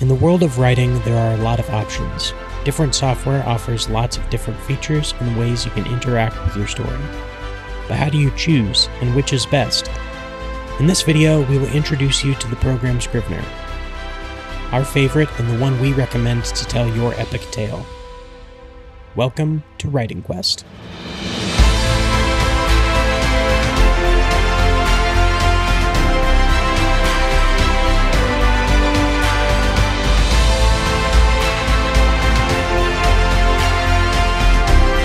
In the world of writing, there are a lot of options. Different software offers lots of different features and ways you can interact with your story. But how do you choose, and which is best? In this video, we will introduce you to the program Scrivener, our favorite and the one we recommend to tell your epic tale. Welcome to Writing Quest.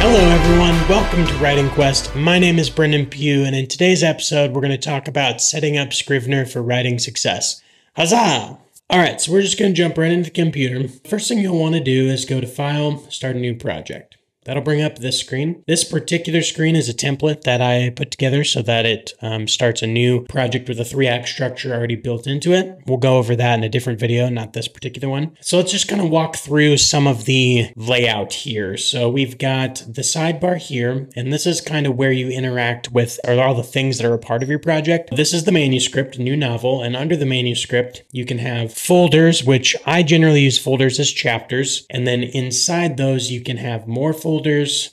Hello everyone, welcome to Writing Quest. My name is Brendan Pugh, and in today's episode, we're going to talk about setting up Scrivener for writing success. Huzzah! Alright, so we're just going to jump right into the computer. First thing you'll want to do is go to File, Start a New Project. That'll bring up this screen. This particular screen is a template that I put together so that it starts a new project with a 3-act structure already built into it. We'll go over that in a different video, not this particular one. So let's just kind of walk through some of the layout here. So we've got the sidebar here, and this is kind of where you interact with all the things that are a part of your project. This is the manuscript, new novel, and under the manuscript, you can have folders, which I generally use folders as chapters. And then inside those, you can have more folders,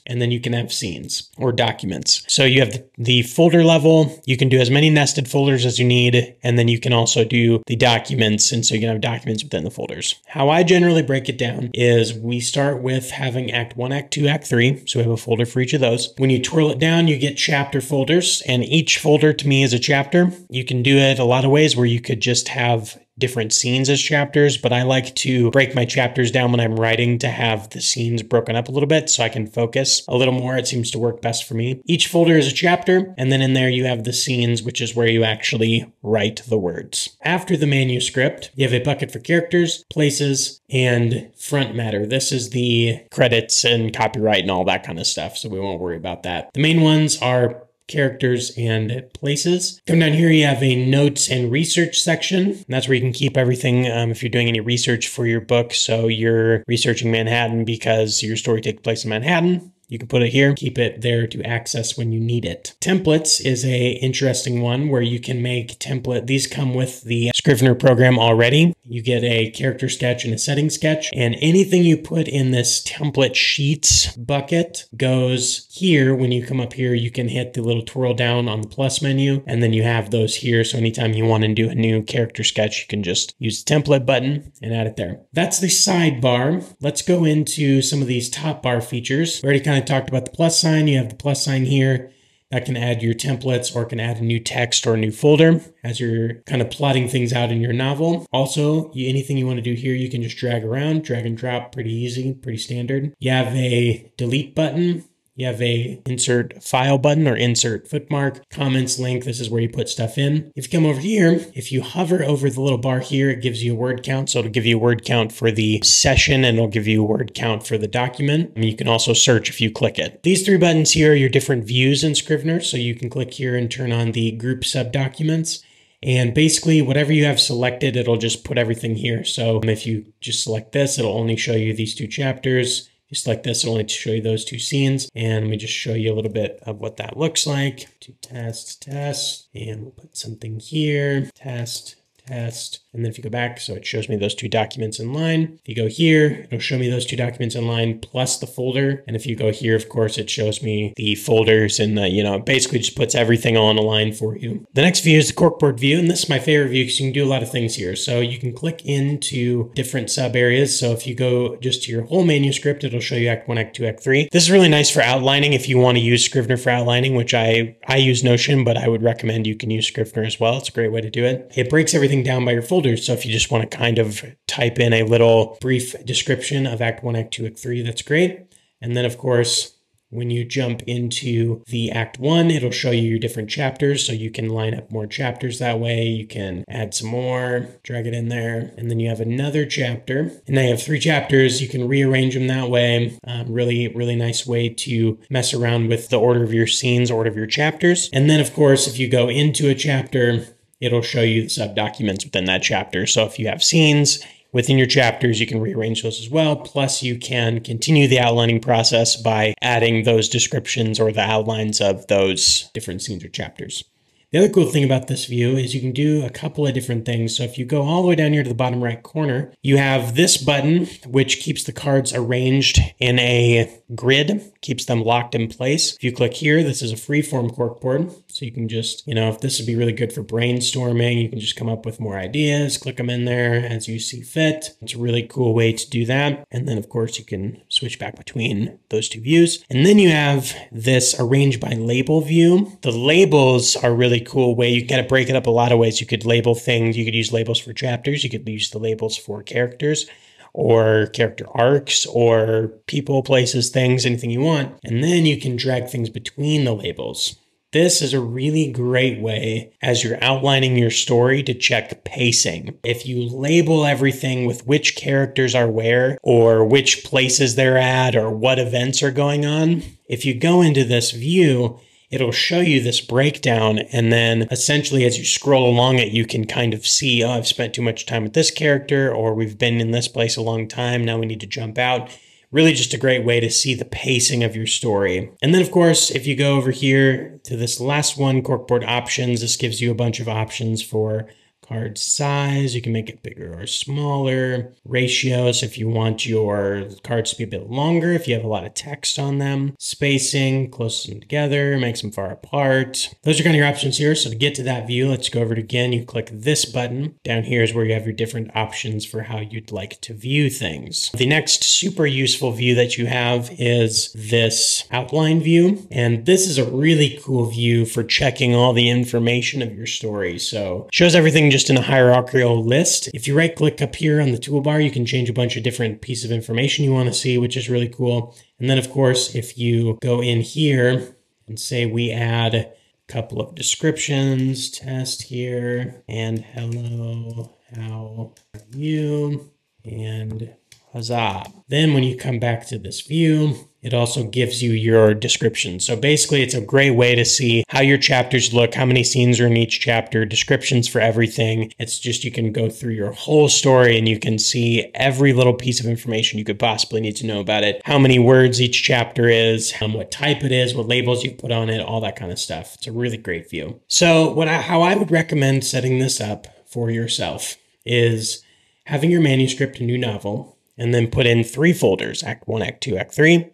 and then you can have scenes or documents. So you have the folder level, you can do as many nested folders as you need, and then you can also do the documents, and so you can have documents within the folders. How I generally break it down is we start with having Act 1, Act 2, Act 3, so we have a folder for each of those. When you twirl it down, you get chapter folders, and each folder to me is a chapter. You can do it a lot of ways where you could just have different scenes as chapters, but I like to break my chapters down when I'm writing to have the scenes broken up a little bit so I can focus a little more. It seems to work best for me. Each folder is a chapter, and then in there you have the scenes, which is where you actually write the words. After the manuscript, you have a bucket for characters, places, and front matter. This is the credits and copyright and all that kind of stuff, so we won't worry about that. The main ones are characters and places. Come down here, you have a notes and research section. And that's where you can keep everything if you're doing any research for your book. So you're researching Manhattan because your story takes place in Manhattan. You can put it here, keep it there to access when you need it. Templates is a interesting one where you can make template. These come with the Scrivener program already. You get a character sketch and a setting sketch, and anything you put in this template sheets bucket goes here. When you come up here, you can hit the little twirl down on the plus menu, and then you have those here. So anytime you want to do a new character sketch, you can just use the template button and add it there. That's the sidebar. Let's go into some of these top bar features. We already kind of talked about the plus sign. You have the plus sign here that can add your templates or can add a new text or a new folder as you're kind of plotting things out in your novel. Also, anything you want to do here, you can just drag around, drag and drop, pretty easy, pretty standard. You have a delete button. You have a insert file button or insert footmark, comments, link. This is where you put stuff in. If you come over here, if you hover over the little bar here, it gives you a word count. So it'll give you a word count for the session, and it'll give you a word count for the document. And you can also search if you click it. These three buttons here are your different views in Scrivener. So you can click here and turn on the group subdocuments. And basically, whatever you have selected, it'll just put everything here. So if you just select this, it'll only show you these two chapters. Just like this, it'll only show you those two scenes. And let me just show you a little bit of what that looks like. To test, and we'll put something here, test. And then if you go back, so it shows me those two documents in line. If you go here, it'll show me those two documents in line plus the folder. And if you go here, of course, it shows me the folders and the, you know, basically just puts everything all in a line for you. The next view is the corkboard view. And this is my favorite view because you can do a lot of things here. So you can click into different sub areas. So if you go just to your whole manuscript, it'll show you Act 1, Act 2, Act 3. This is really nice for outlining if you want to use Scrivener for outlining, which I use Notion, but I would recommend you can use Scrivener as well. It's a great way to do it. It breaks everything down by your folders. So if you just want to kind of type in a little brief description of Act 1, Act 2, Act 3, that's great. And then of course, when you jump into the Act 1, it'll show you your different chapters. So you can line up more chapters that way. You can add some more, drag it in there. And then you have another chapter. And now you have three chapters. You can rearrange them that way. Really nice way to mess around with the order of your scenes, order of your chapters. And then of course, if you go into a chapter, it'll show you the sub-documents within that chapter. So if you have scenes within your chapters, you can rearrange those as well. Plus, you can continue the outlining process by adding those descriptions or the outlines of those different scenes or chapters. The other cool thing about this view is you can do a couple of different things. So if you go all the way down here to the bottom right corner, you have this button, which keeps the cards arranged in a grid, keeps them locked in place. If you click here, this is a freeform corkboard. So you can just, you know, if this would be really good for brainstorming, you can just come up with more ideas, click them in there as you see fit. It's a really cool way to do that. And then of course you can switch back between those two views. And then you have this arrange by label view. The labels are really cool way. You can kind of break it up a lot of ways. You could label things. You could use labels for chapters. You could use the labels for characters or character arcs or people, places, things, anything you want. And then you can drag things between the labels. This is a really great way as you're outlining your story to check the pacing. If you label everything with which characters are where or which places they're at or what events are going on, if you go into this view, it'll show you this breakdown. And then essentially as you scroll along it, you can kind of see, oh, I've spent too much time with this character, or we've been in this place a long time. Now we need to jump out. Really just a great way to see the pacing of your story. And then of course, if you go over here to this last one, corkboard options, this gives you a bunch of options for card size. You can make it bigger or smaller, ratios if you want your cards to be a bit longer, if you have a lot of text on them, spacing, close them together, makes them far apart. Those are kind of your options here. So to get to that view, let's go over it again. You click this button. Down here is where you have your different options for how you'd like to view things. The next super useful view that you have is this outline view. And this is a really cool view for checking all the information of your story. So it shows everything just in a hierarchical list. If you right click up here on the toolbar, you can change a bunch of different pieces of information you want to see, which is really cool. And then of course, if you go in here and say we add a couple of descriptions, test here, and hello, how are you? And huzzah. Then when you come back to this view, it also gives you your description. So basically it's a great way to see how your chapters look, how many scenes are in each chapter, descriptions for everything. It's just, you can go through your whole story and you can see every little piece of information you could possibly need to know about it. How many words each chapter is, what type it is, what labels you put on it, all that kind of stuff. It's a really great view. So how I would recommend setting this up for yourself is having your manuscript, a new novel, and then put in 3 folders, act 1, act 2, act 3.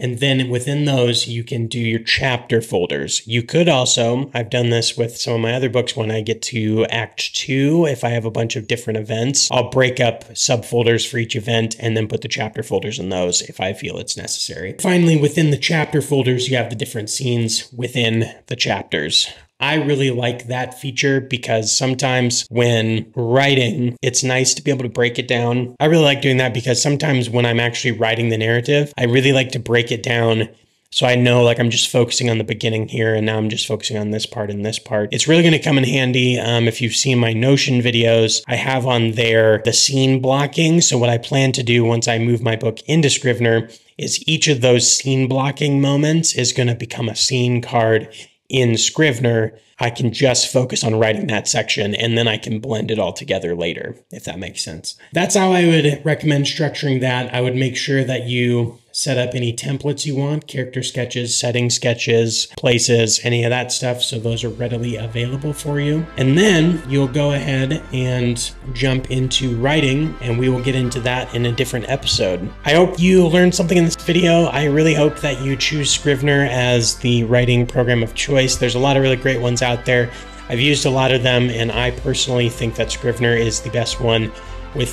And then within those, you can do your chapter folders. You could also, I've done this with some of my other books, when I get to act 2, if I have a bunch of different events, I'll break up subfolders for each event and then put the chapter folders in those if I feel it's necessary. Finally, within the chapter folders, you have the different scenes within the chapters. I really like that feature because sometimes when writing, it's nice to be able to break it down. I really like doing that because sometimes when I'm actually writing the narrative, I really like to break it down so I know, like, I'm just focusing on the beginning here, and now I'm just focusing on this part and this part. It's really going to come in handy. If you've seen my Notion videos, I have on there the scene blocking. So what I plan to do once I move my book into Scrivener is each of those scene blocking moments is going to become a scene card in Scrivener. I can just focus on writing that section and then I can blend it all together later, if that makes sense. That's how I would recommend structuring that. I would make sure that you set up any templates you want, character sketches, setting sketches, places, any of that stuff, so those are readily available for you. And then you'll go ahead and jump into writing, and we will get into that in a different episode. I hope you learned something in this video. I really hope that you choose Scrivener as the writing program of choice. There's a lot of really great ones out there. I've used a lot of them, and I personally think that Scrivener is the best one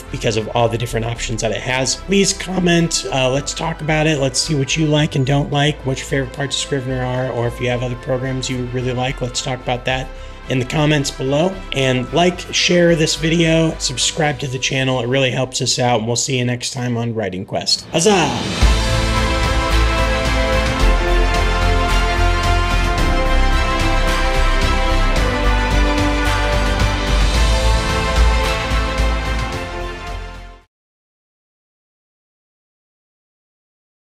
because of all the different options that it has. Please comment, let's talk about it. Let's see what you like and don't like, what your favorite parts of Scrivener are, or if you have other programs you really like, let's talk about that in the comments below. And like, share this video, subscribe to the channel. It really helps us out, and we'll see you next time on Writing Quest. Huzzah!